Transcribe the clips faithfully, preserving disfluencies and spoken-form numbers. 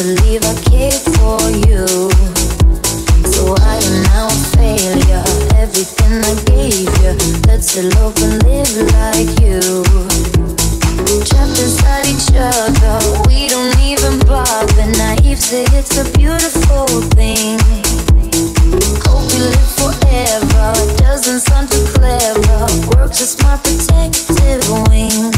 to leave a kid for you. So I am now a failure. Everything I gave you, let's elope and live like you. Trapped inside each other, we don't even bother. Naivety, it's a beautiful thing. Hope we live forever, doesn't sound too clever. Works as my protective wing.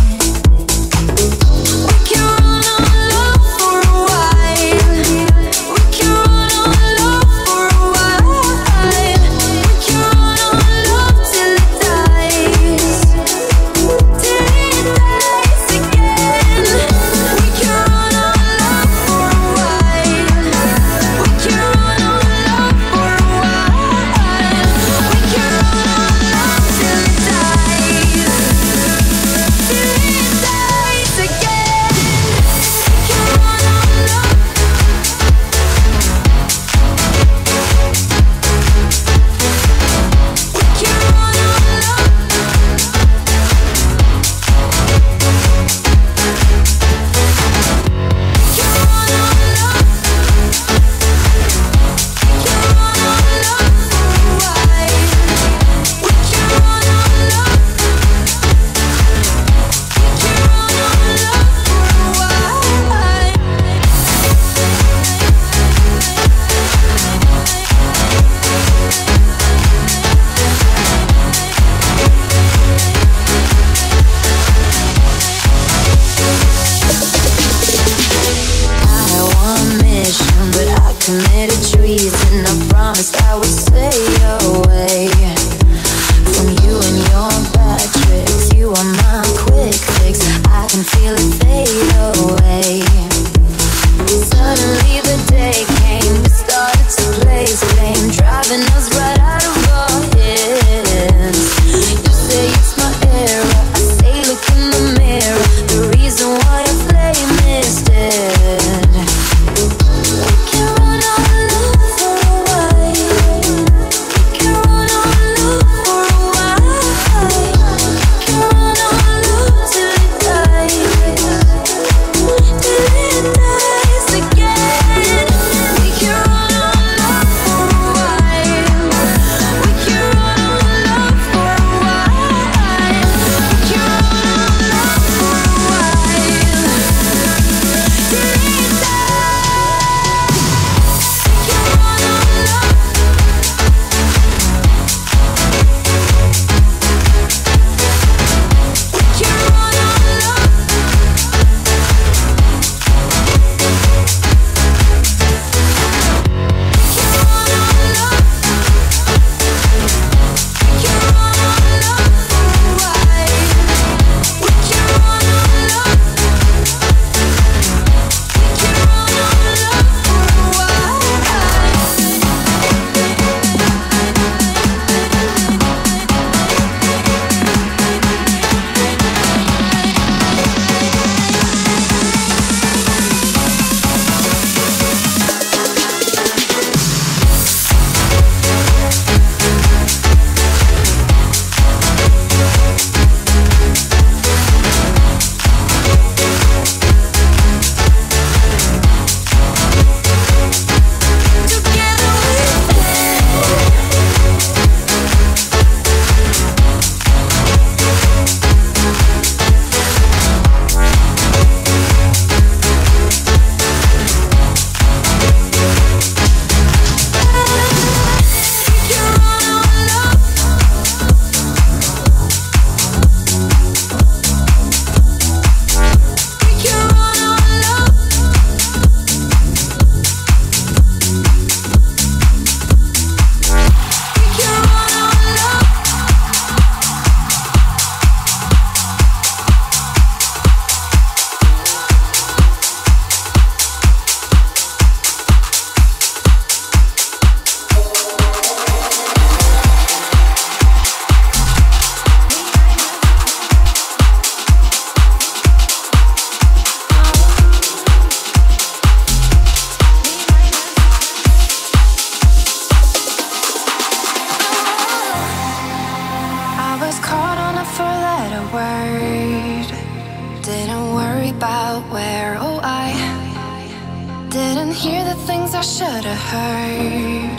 Didn't hear the things I should have heard.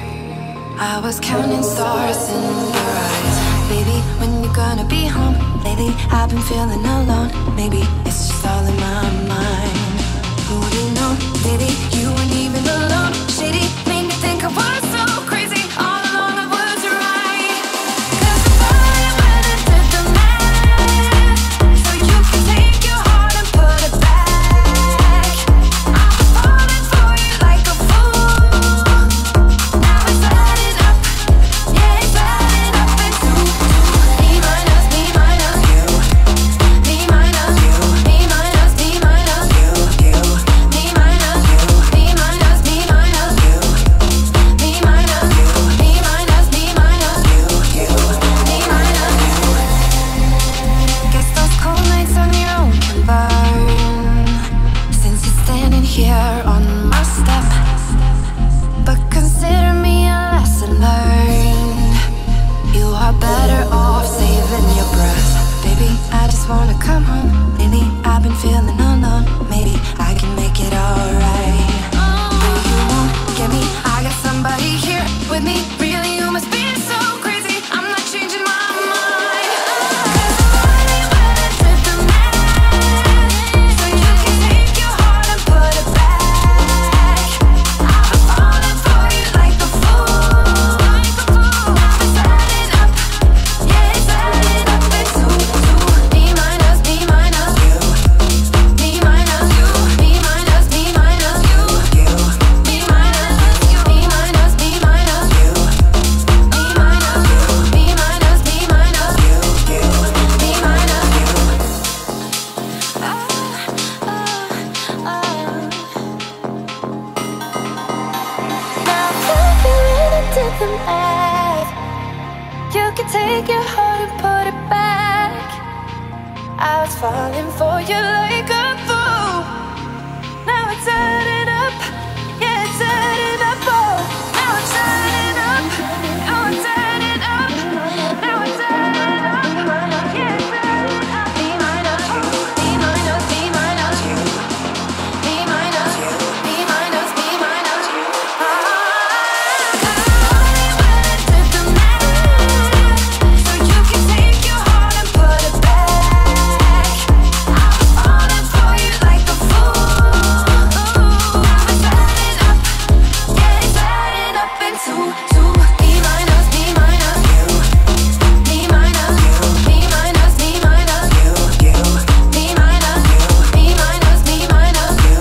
I was counting stars in your eyes. Baby, when you gonna be home? Lately, I've been feeling alone. Maybe it's just all in my mind. Who would have known? Maybe you weren't even alone. Shady made me think I was so crazy. All along I was right. 'Cause the fire when I did the math, so you can take your heart and put it back. I was falling for you like a fool. Now it's lighting up, yeah, it's lighting up into me minus, me minus you, me minus you, me minus, me minus you, you, me minus you, me minus, me minus you, me minus you, me minus, me minus you, you, me minus you. Guess those cold nights on your own can burn, since you're standing here on my step. But consider me a lesson learned. You are better off saving your breath. Baby, I just wanna come home. Lately, I've been feeling alone. Maybe I can make it alright. But you won't get me. I got somebody here with me. Really, you must be so crazy. I'm not changing my mind. Cause the way when I did the math, so you can take your heart and put it back. I was falling for you like a fool. Now it's lighting up, yeah, it's lighting up into me minus, me minus you, me minus you, me minus, me minus you, you, me minus you, me minus, me minus you, me minus you, me minus, me minus you, you, me minus you. Oh, oh, oh. Now that you really did the math, you can take your heart and put it back. I was falling for you like a fool. Now it's added up, yeah, it's added up. Oh, now it's added up, now it's added up, now it's added up, yeah, it's added up. Me minus you, me minus, me minus you, me minus you, me minus, me minus you. So you can take your heart and put it back. I was falling for you like a fool. Now it's lighting up, yeah, it's lighting up into me minus, me minus you, me minus you, me minus, me minus you, you, me minus you, me minus, me minus you, me minus you, me minus, me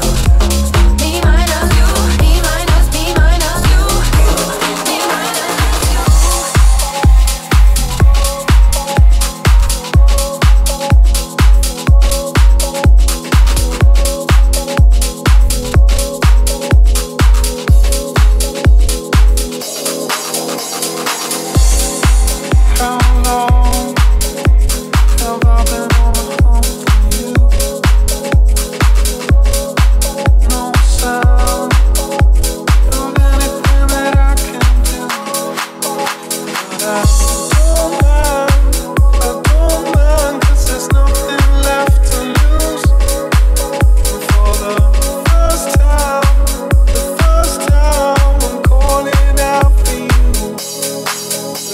minus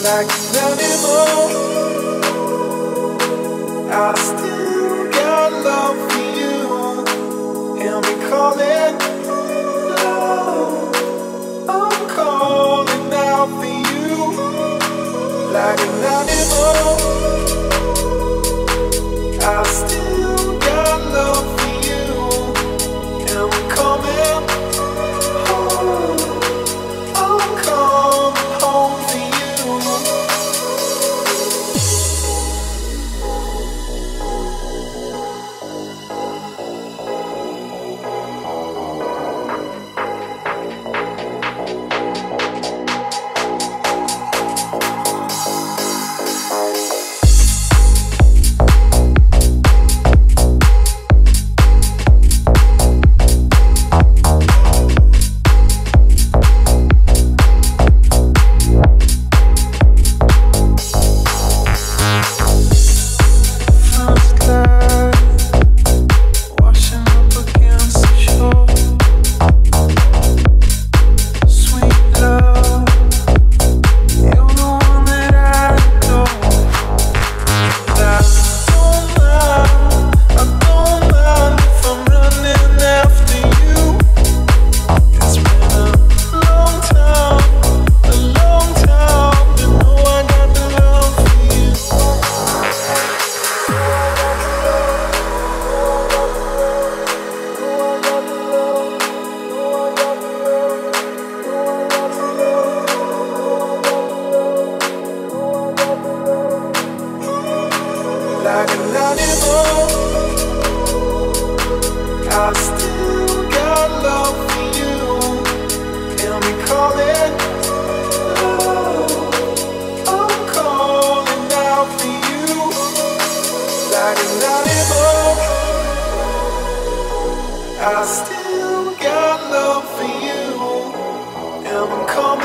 you, me minus you. Like never before, I still got love for you, and we call it love. I'm calling out for you, like an animal. I still got love for you, and we're coming home. I'm coming home for you. anymore. I still got love for you, and we call it love. I'm calling out for you, like an animal. I still got love for you, and I'm coming.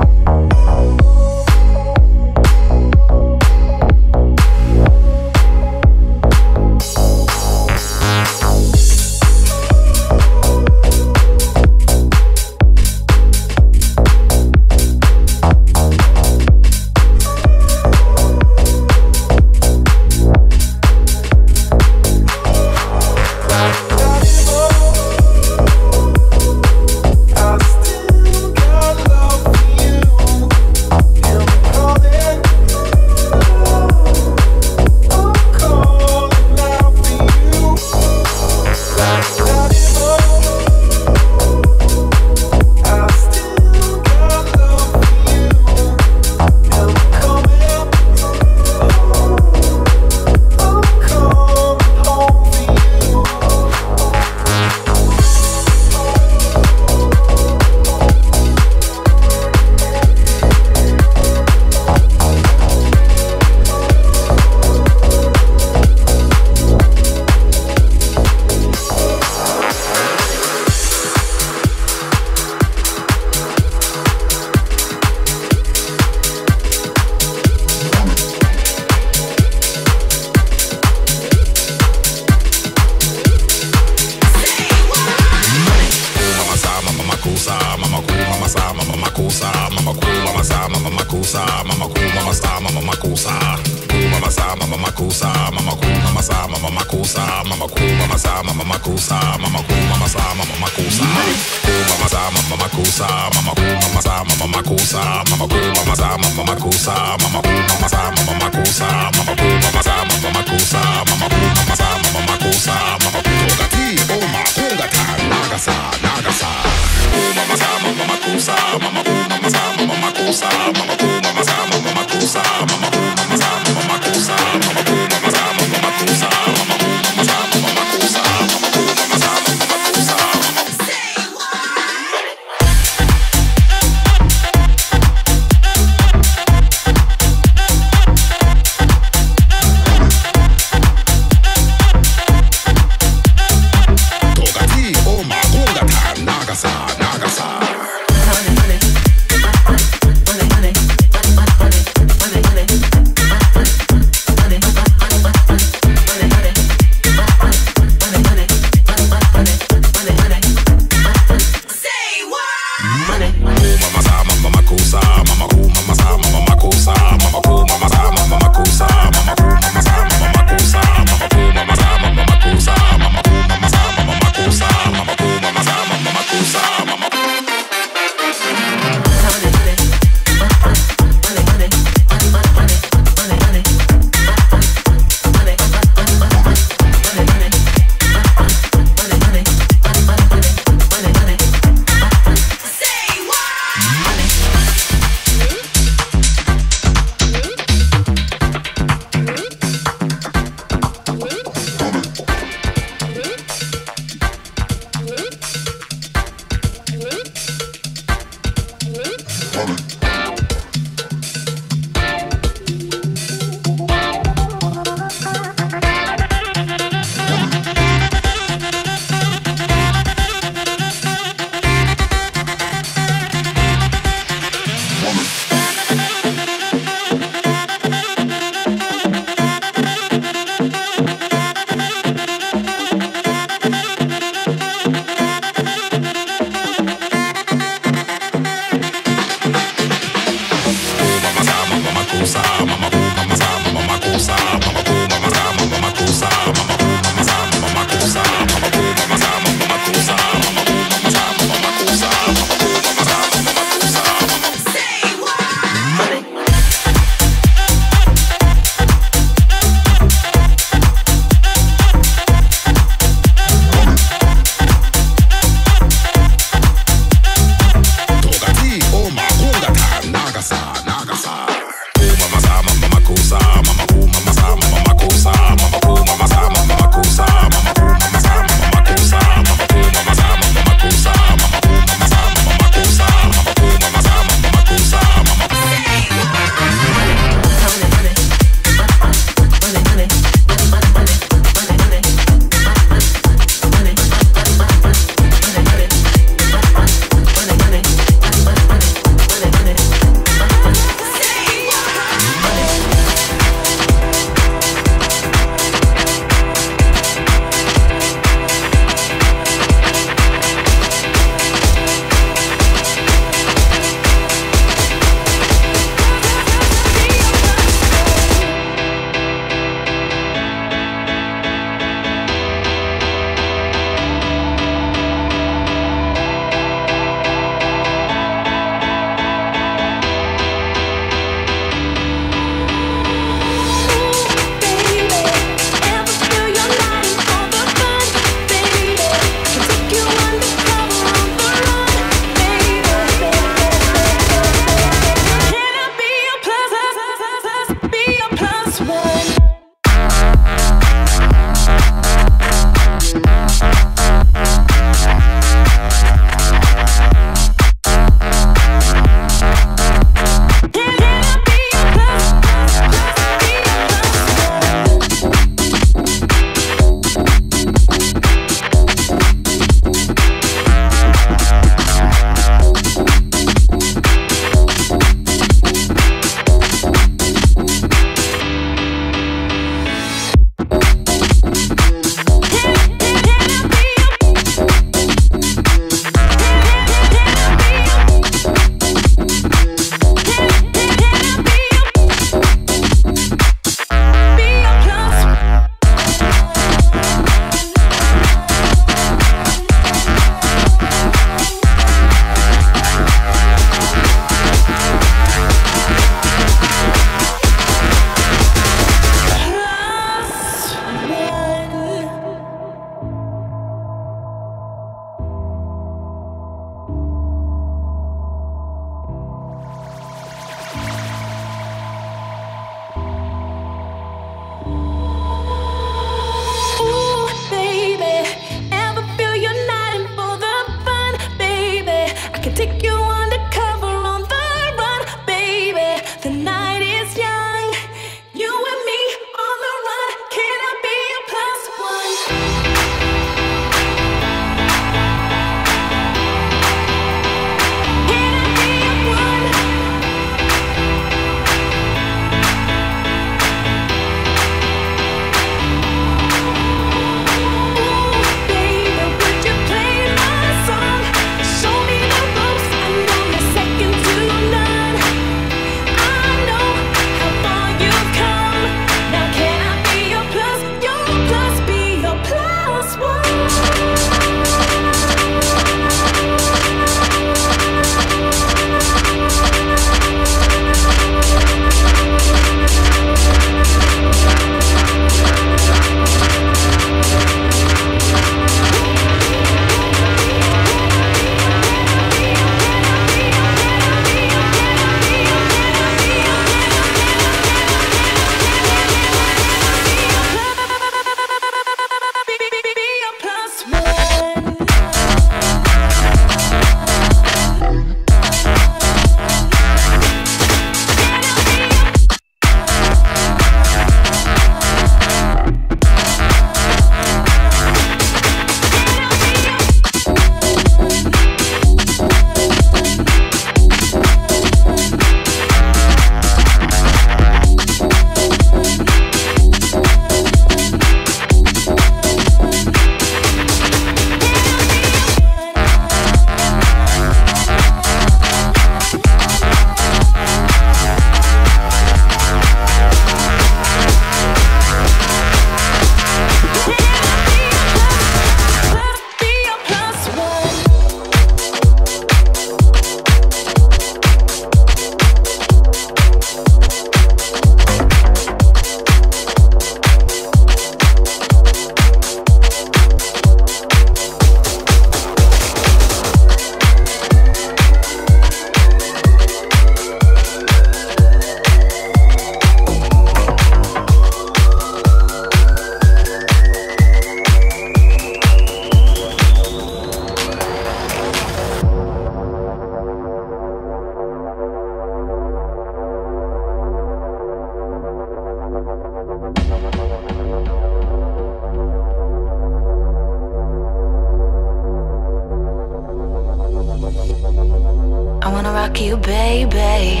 rock you, baby.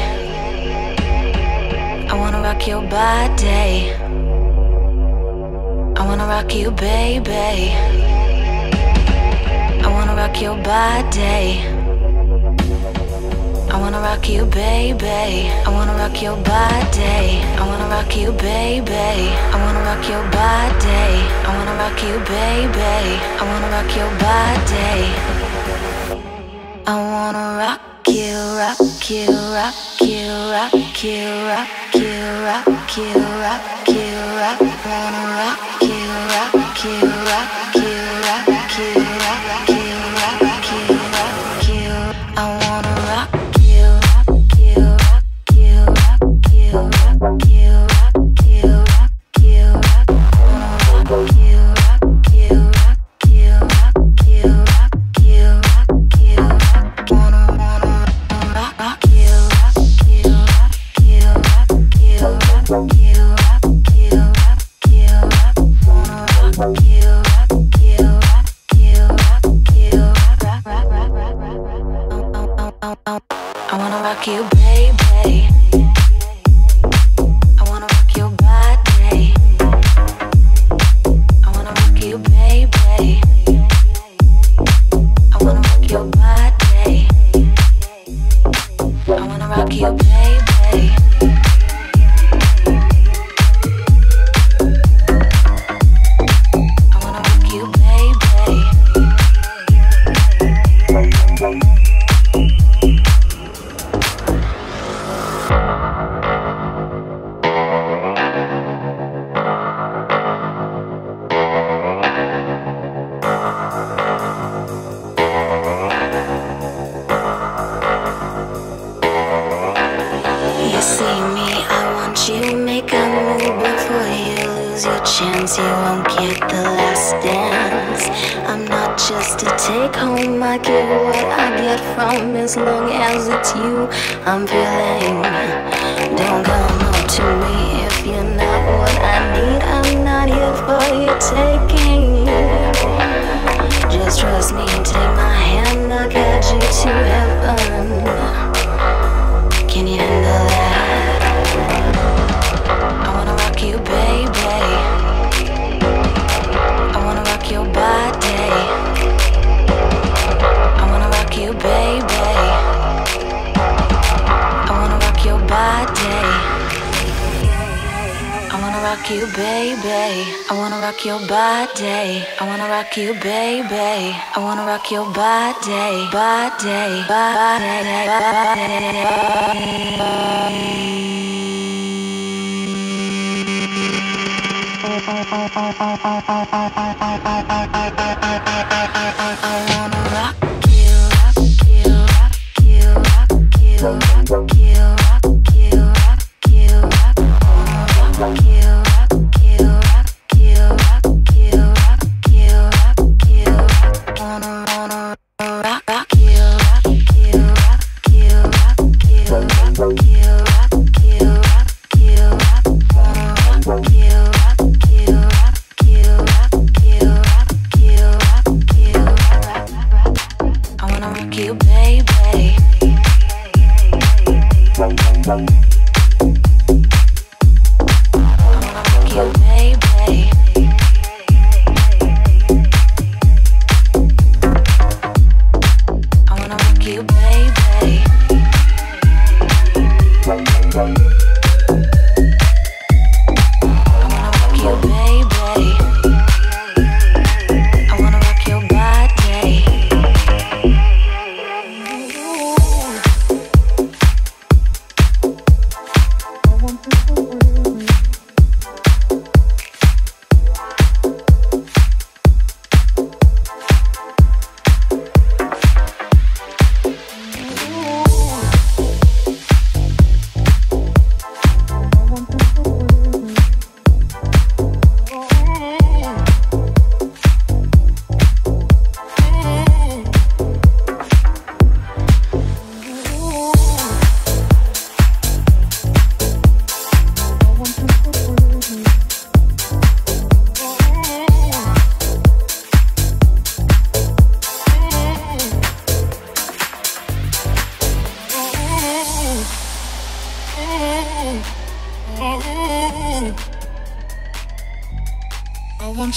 I wanna rock your body. I wanna rock you, baby. I wanna rock your body. I wanna rock you, baby. I wanna rock your body. I wanna rock you, baby. I wanna rock your body. I wanna rock you, baby. I wanna rock your body. I wanna rock you, rock you, rock you, rock you, rock you, rock you, rock you, rock. I wanna rock you, rock you, rock you, rock you, rock you, rock you, rock you. I wanna rock you, rock you, rock you, rock you, rock you, rock you, rock you, rock you. I wanna rock you, baby. I wanna rock your body. I wanna rock you, baby. I wanna rock your body. I wanna rock you, baby. I wanna rock you, baby. You make a move before you lose your chance. You won't get the last dance. I'm not just a take home. I get what I get from, as long as it's you I'm feeling. Don't come up to me if you're not what I need. I'm not here for your taking. Just trust me, take my hand, I'll guide you to heaven. Can you handle that? You, baby. I wanna rock your body. I wanna rock you, baby. I wanna rock your body. I wanna rock you, baby. I wanna rock your body. I wanna rock you, baby. I wanna rock your body, body, body, body. I wanna rock you, rock you, rock you, rock you, rock you, rock you, rock you, rock. I wanna rock you, rock you, rock you, rock you, rock you, rock you. Wanna wanna rock, rock you, rock you, rock you, rock you, rock you, rock you, rock you, rock. Wanna rock you. Rock you, rock you, rock you, rock you, rock, rock, rock.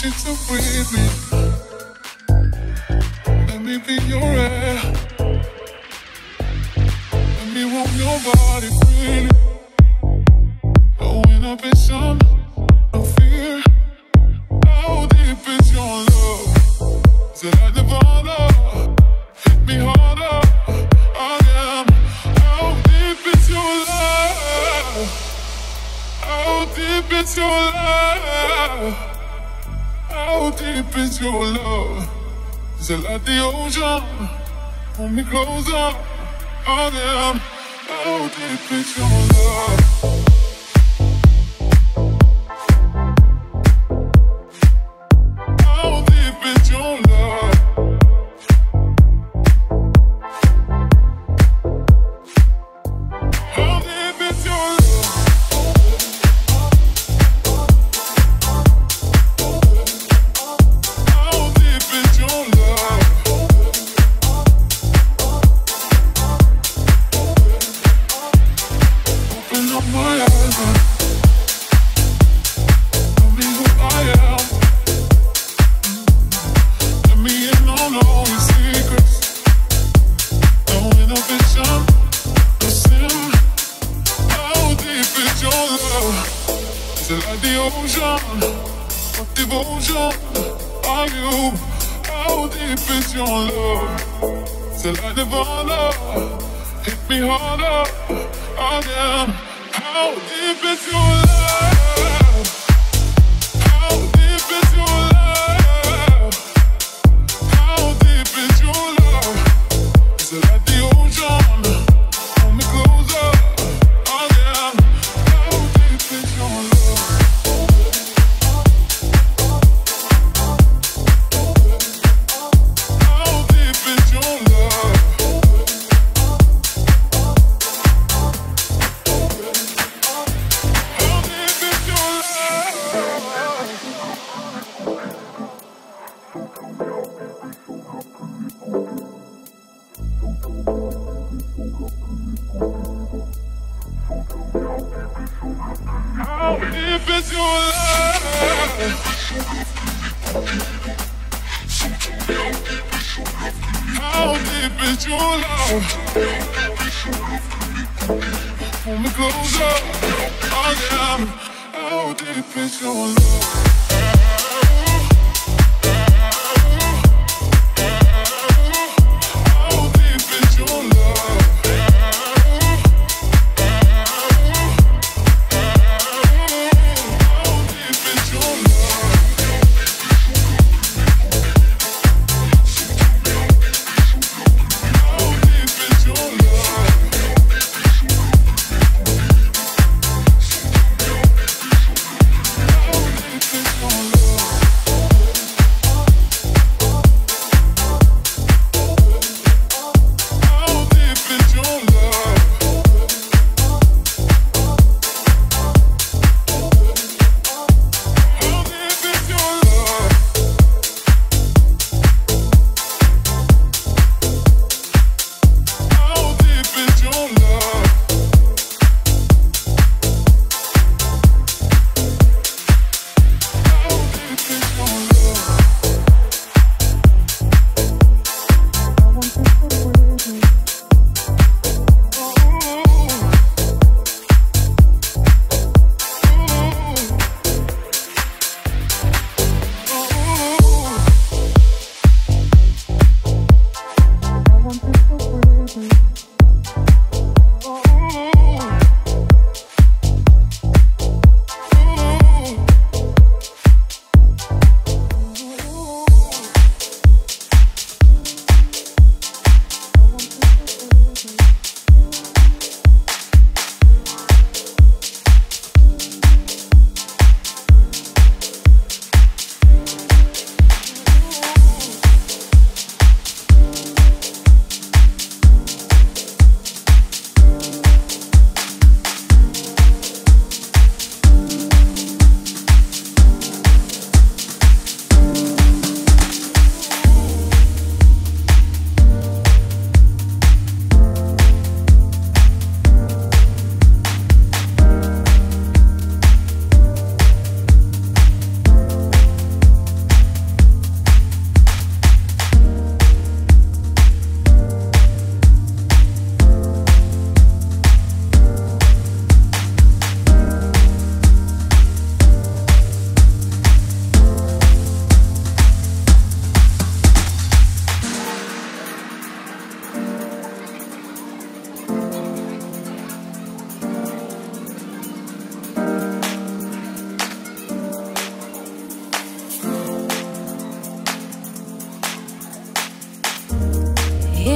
you to breathe me. Let me be your air. Let me warm your body freely. Going up in sun, no fear. How deep is your love? Is it like Nirvana? Hit me harder. I am. How deep is your love? How deep is your love? How deep is your love? Is it like the ocean? Hold me closer, I am. How deep is your love?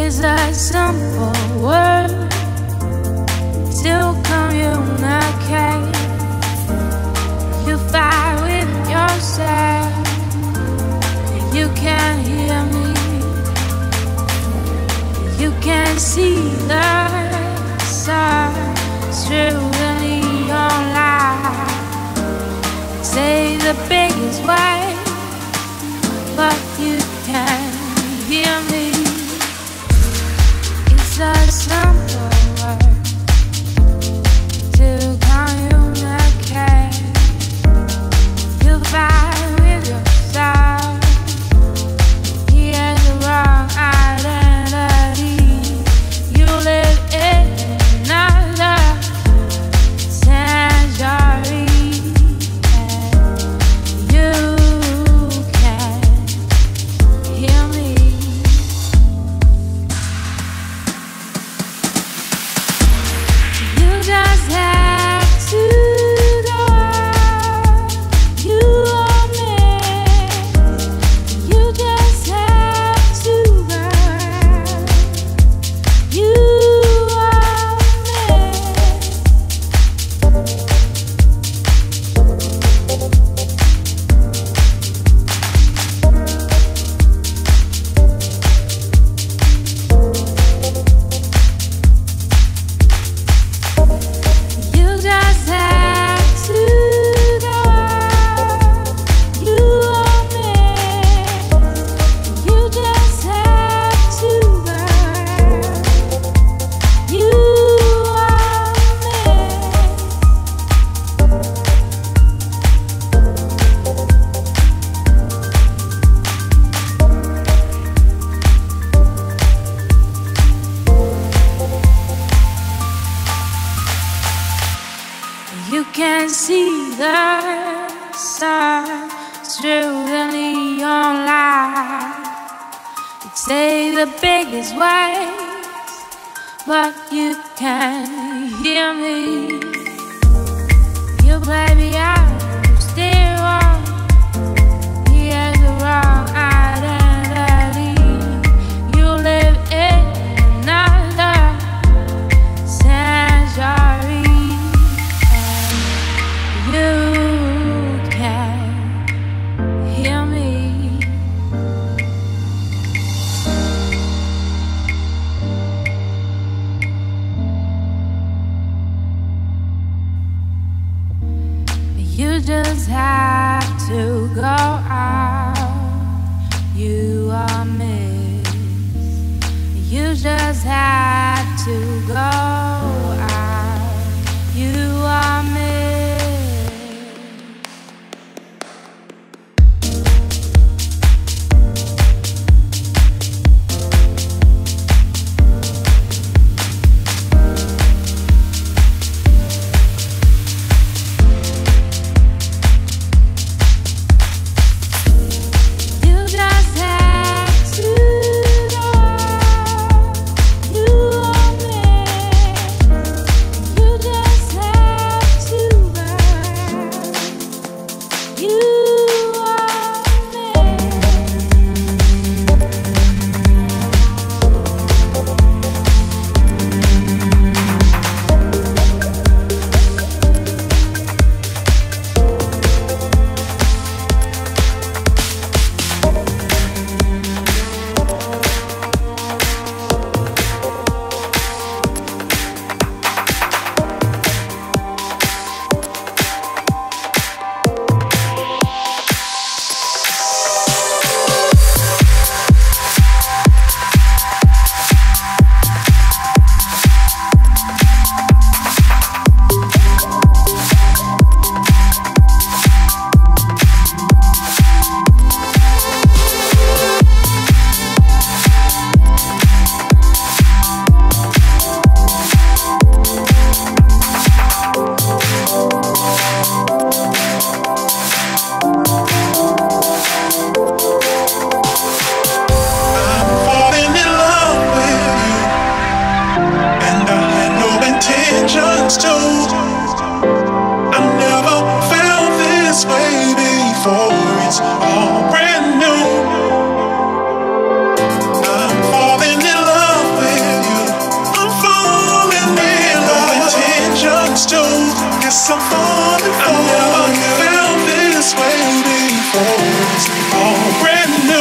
is like some forward till come communicate. You fight with yourself, and you can't hear me. You can't see the stars through the neon light. Say the biggest way, but you can't hear me. It's a simple word to communicate. You fight with yourself. Here's the wrong identity. You live in another century, and you guess I'm falling for. I've never felt this way before. It's all brand new.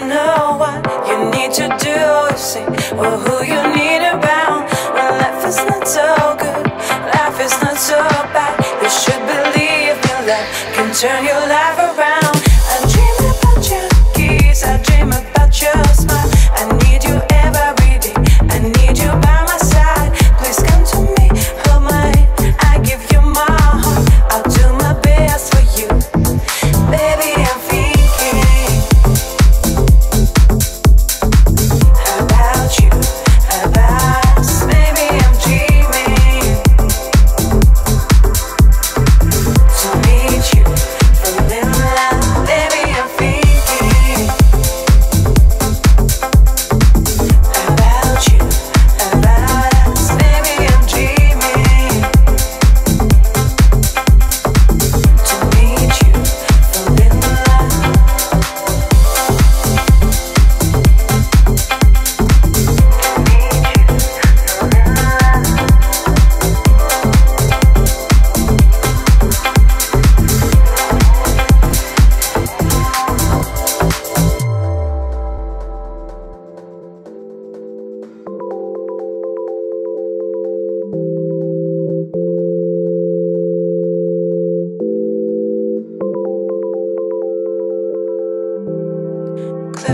to know what you need to do. You say, well, who you need around. Well, life is not so good, life is not so bad. You should believe me, love can turn your life around. I dream about your kiss, I dream about your smile. I need you every day, I need you by my side. Please come to me, hold my hand, I give you my heart. I'll do my best for you, baby.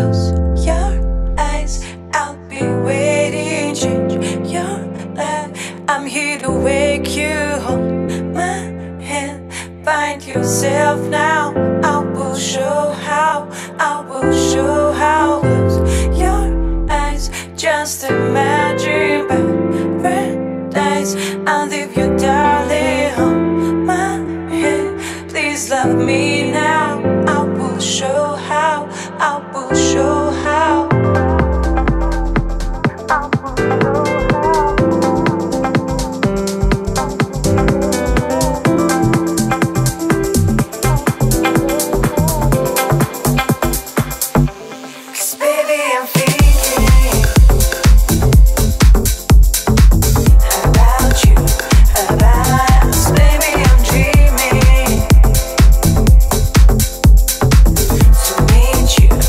I'm close your eyes, I'll be waiting. Change your life, I'm here to wake you. Hold my hand, find yourself now. I will show how, I will show how. Close your eyes, just imagine paradise. I'll leave you, darling. Hold my hand, please love me now. I will show how, I will show how. I will show how. 'Cause baby, I'm thinking about you, about us. Baby, I'm dreaming to meet you.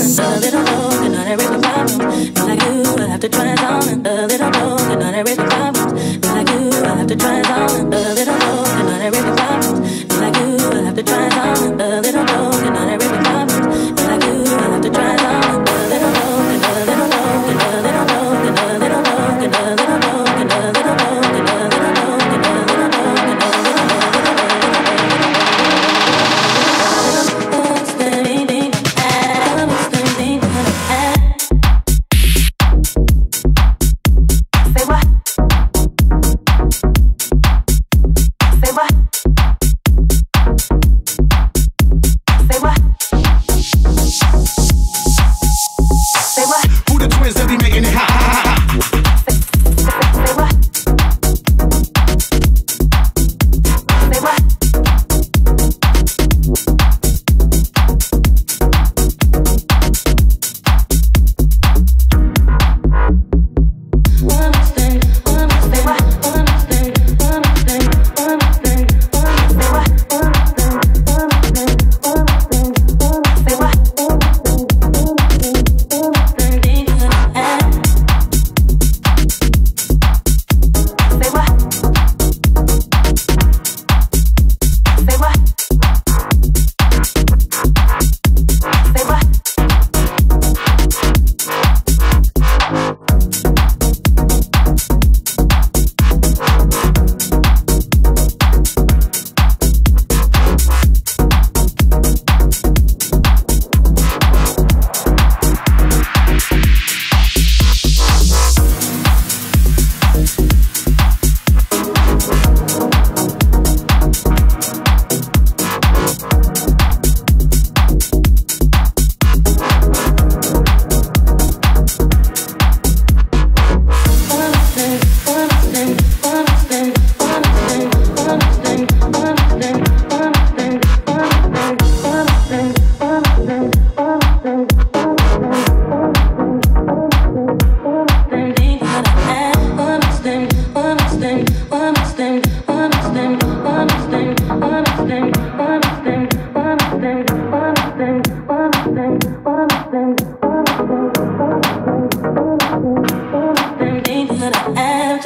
and a little broken, not everything problems. Be like you, I have to try it on and a little broken, not everything problems. Be like you, I have to try it on and a little broken, not everything problems. Be like you, I have to try it on and a little broken, not everything problems. Be like you, I have to try it on and a little broken, a little broken, a little broken, a little broken, a little broken, a little broken, a little broken, a little broken, a little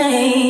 I